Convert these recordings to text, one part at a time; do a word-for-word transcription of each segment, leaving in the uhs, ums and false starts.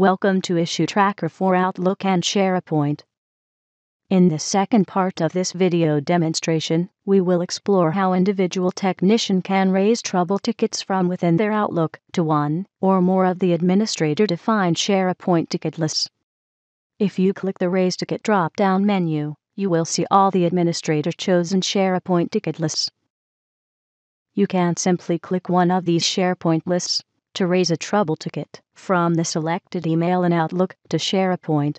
Welcome to Issue Tracker for Outlook and SharePoint. In the second part of this video demonstration, we will explore how individual technician can raise trouble tickets from within their Outlook to one or more of the administrator-defined SharePoint ticket lists. If you click the Raise Ticket drop-down menu, you will see all the administrator-chosen SharePoint ticket lists. You can simply click one of these SharePoint lists to raise a trouble ticket from the selected email in Outlook to SharePoint.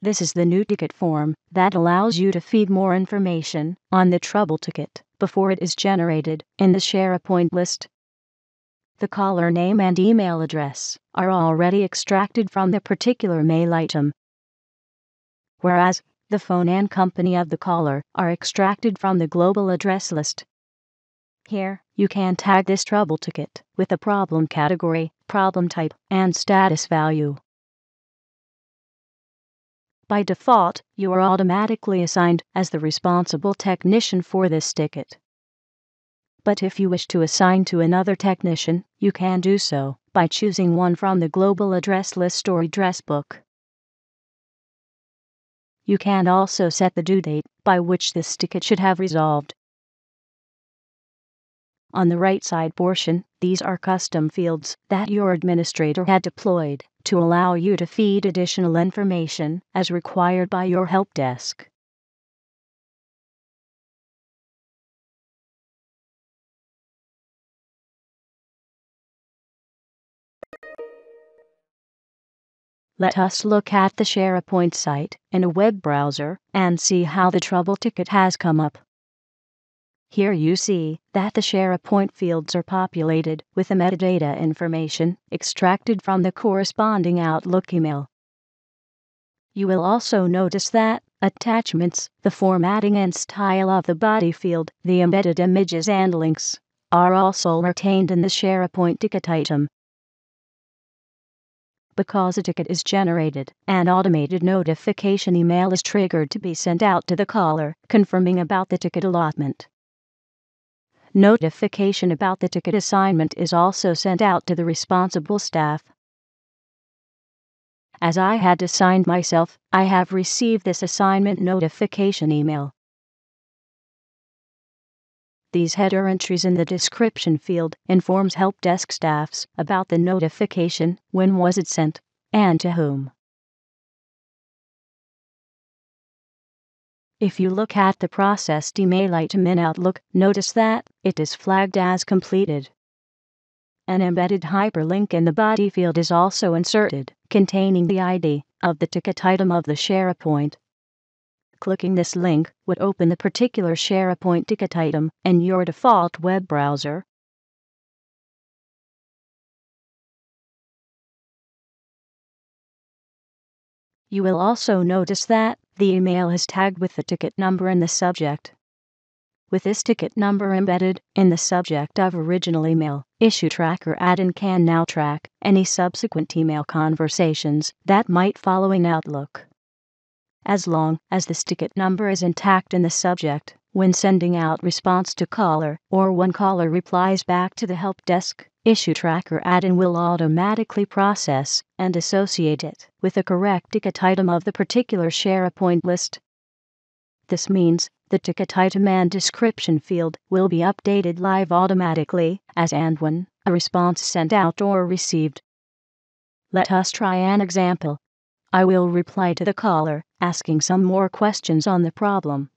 This is the new ticket form that allows you to feed more information on the trouble ticket before it is generated in the SharePoint list. The caller name and email address are already extracted from the particular mail item, whereas the phone and company of the caller are extracted from the global address list. Here, you can tag this trouble ticket with a problem category, problem type, and status value. By default, you are automatically assigned as the responsible technician for this ticket. But if you wish to assign to another technician, you can do so by choosing one from the global address list or address book. You can also set the due date by which this ticket should have resolved. On the right side portion, these are custom fields that your administrator had deployed to allow you to feed additional information as required by your help desk. Let us look at the SharePoint site in a web browser and see how the trouble ticket has come up. Here you see that the SharePoint fields are populated with the metadata information extracted from the corresponding Outlook email. You will also notice that attachments, the formatting and style of the body field, the embedded images and links, are also retained in the SharePoint ticket item. Because a ticket is generated, an automated notification email is triggered to be sent out to the caller, confirming about the ticket allotment. Notification about the ticket assignment is also sent out to the responsible staff. As I had assigned myself, I have received this assignment notification email. These header entries in the description field informs help desk staffs about the notification, when was it sent, and to whom. If you look at the processed email item in Outlook, notice that it is flagged as completed. An embedded hyperlink in the body field is also inserted, containing the I D of the ticket item of the SharePoint. Clicking this link would open the particular SharePoint ticket item in your default web browser. You will also notice that the email is tagged with the ticket number in the subject. With this ticket number embedded in the subject of original email, Issue Tracker add-in can now track any subsequent email conversations that might follow in Outlook. As long as this ticket number is intact in the subject, when sending out response to caller or when caller replies back to the help desk, Issue Tracker add-in will automatically process and associate it with the correct ticket item of the particular SharePoint list. This means the ticket item and description field will be updated live automatically as and when a response is sent out or received. Let us try an example. I will reply to the caller, asking some more questions on the problem.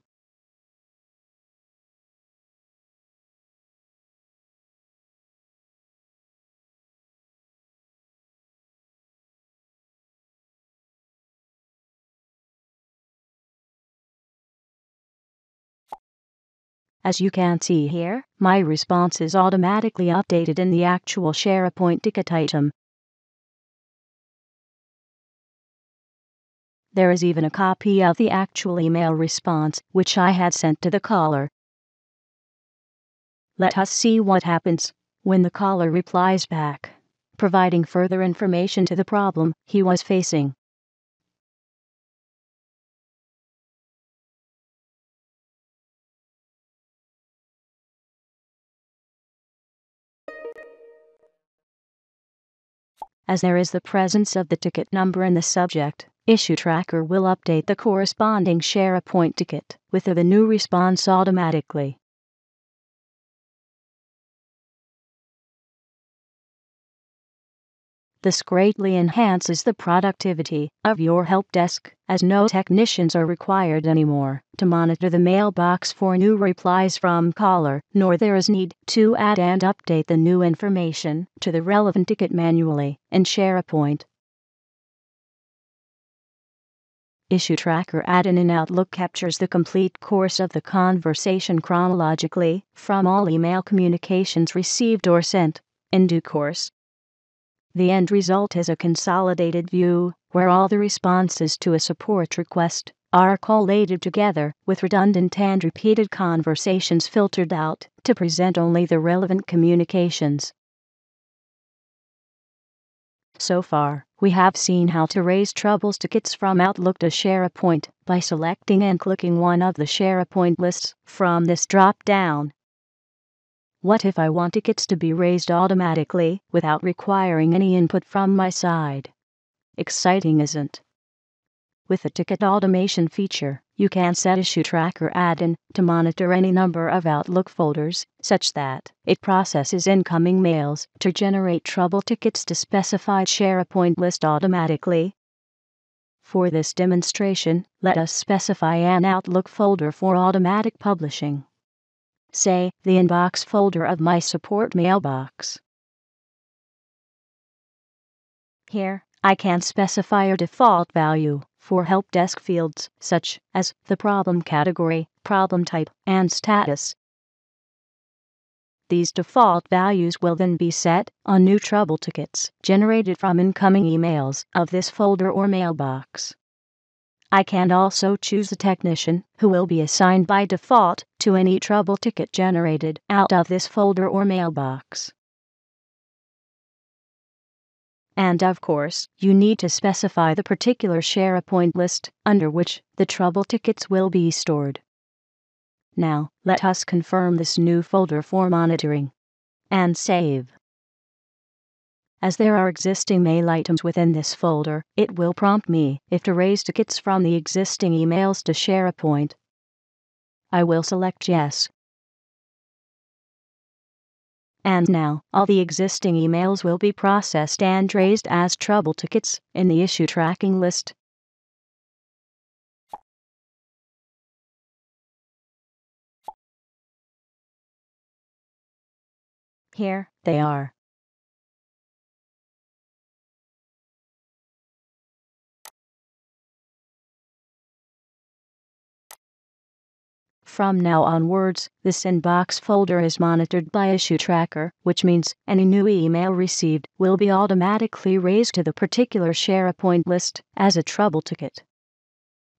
As you can see here, my response is automatically updated in the actual SharePoint ticket item. There is even a copy of the actual email response which I had sent to the caller. Let us see what happens when the caller replies back, providing further information to the problem he was facing. As there is the presence of the ticket number in the subject, Issue Tracker will update the corresponding SharePoint ticket with the new response automatically. This greatly enhances the productivity of your help desk, as no technicians are required anymore to monitor the mailbox for new replies from caller, nor there is need to add and update the new information to the relevant ticket manually in SharePoint. Issue Tracker add-in in Outlook captures the complete course of the conversation chronologically from all email communications received or sent in due course. The end result is a consolidated view, where all the responses to a support request are collated together, with redundant and repeated conversations filtered out to present only the relevant communications. So far, we have seen how to raise troubles tickets from Outlook to SharePoint by selecting and clicking one of the SharePoint lists from this drop-down. What if I want tickets to be raised automatically without requiring any input from my side? Exciting, isn't it? With the ticket automation feature, you can set Issue Tracker add-in to monitor any number of Outlook folders, such that it processes incoming mails to generate trouble tickets to specified SharePoint list automatically. For this demonstration, let us specify an Outlook folder for automatic publishing. Say, the inbox folder of my support mailbox. Here, I can specify a default value for help desk fields such as the problem category, problem type, and status. These default values will then be set on new trouble tickets generated from incoming emails of this folder or mailbox. I can also choose a technician who will be assigned by default to any trouble ticket generated out of this folder or mailbox. And of course, you need to specify the particular SharePoint list under which the trouble tickets will be stored. Now, let us confirm this new folder for monitoring and save. As there are existing mail items within this folder, it will prompt me if to raise tickets from the existing emails to SharePoint. I will select yes. And now, all the existing emails will be processed and raised as trouble tickets in the issue tracking list. Here they are. From now onwards, this inbox folder is monitored by Issue Tracker, which means any new email received will be automatically raised to the particular SharePoint list as a trouble ticket.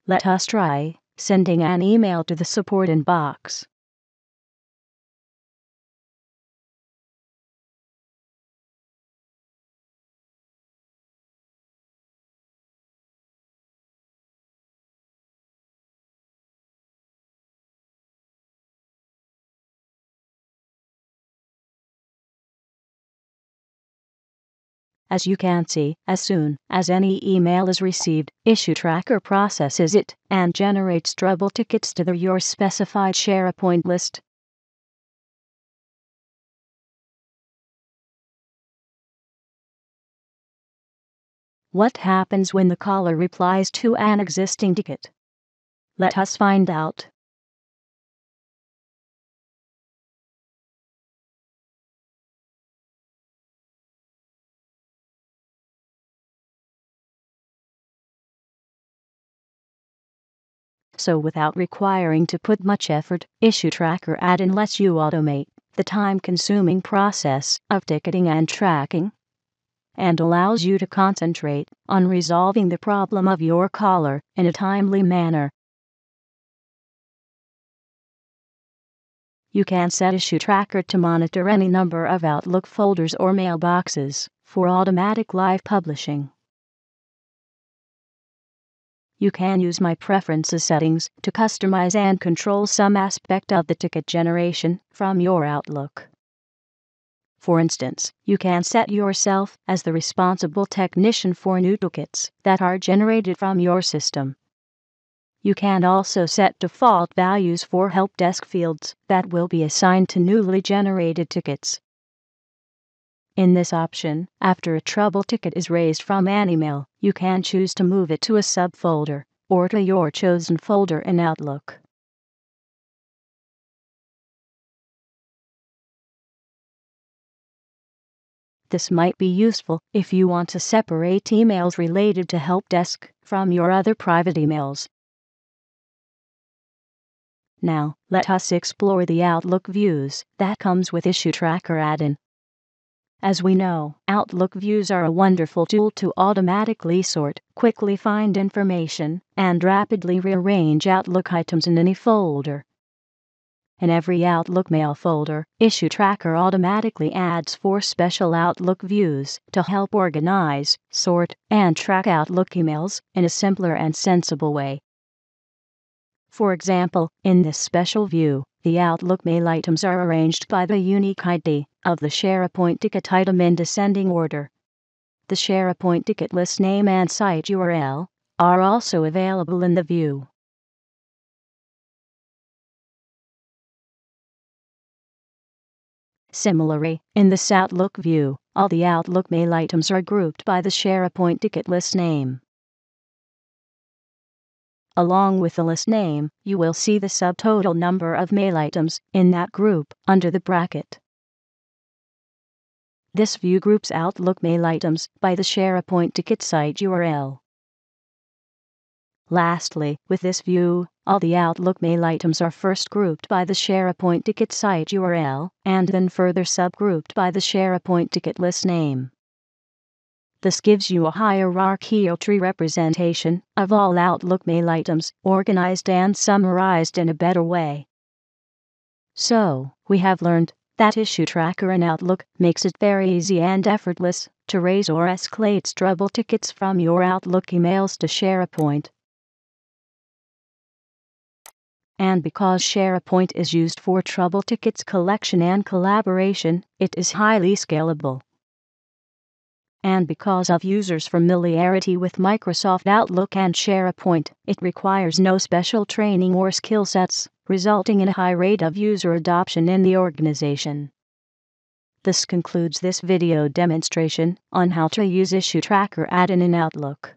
Let us try sending an email to the support inbox. As you can see, as soon as any email is received, Issue Tracker processes it and generates trouble tickets to the your specified SharePoint list. What happens when the caller replies to an existing ticket? Let us find out. So without requiring to put much effort, Issue Tracker add-in lets you automate the time-consuming process of ticketing and tracking, and allows you to concentrate on resolving the problem of your caller in a timely manner. You can set Issue Tracker to monitor any number of Outlook folders or mailboxes for automatic live publishing. You can use My Preferences settings to customize and control some aspect of the ticket generation from your Outlook. For instance, you can set yourself as the responsible technician for new tickets that are generated from your system. You can also set default values for help desk fields that will be assigned to newly generated tickets. In this option, after a trouble ticket is raised from an email, you can choose to move it to a subfolder or to your chosen folder in Outlook. This might be useful if you want to separate emails related to help desk from your other private emails. Now, let us explore the Outlook views that comes with Issue Tracker add-in. As we know, Outlook views are a wonderful tool to automatically sort, quickly find information, and rapidly rearrange Outlook items in any folder. In every Outlook mail folder, Issue Tracker automatically adds four special Outlook views to help organize, sort, and track Outlook emails in a simpler and sensible way. For example, in this special view, the Outlook mail items are arranged by the unique I D of the SharePoint ticket item in descending order. The SharePoint ticket list name and site U R L are also available in the view. Similarly, in this Outlook view, all the Outlook mail items are grouped by the SharePoint ticket list name. Along with the list name, you will see the subtotal number of mail items in that group under the bracket. This view groups Outlook mail items by the SharePoint ticket site U R L. Lastly, with this view, all the Outlook mail items are first grouped by the SharePoint ticket site U R L and then further subgrouped by the SharePoint ticket list name. This gives you a hierarchical tree representation of all Outlook mail items, organized and summarized in a better way. So, we have learned that Issue Tracker in Outlook makes it very easy and effortless to raise or escalate trouble tickets from your Outlook emails to SharePoint. And because SharePoint is used for trouble tickets collection and collaboration, it is highly scalable. And because of users' familiarity with Microsoft Outlook and SharePoint, it requires no special training or skill sets, resulting in a high rate of user adoption in the organization. This concludes this video demonstration on how to use Issue Tracker add-in in Outlook.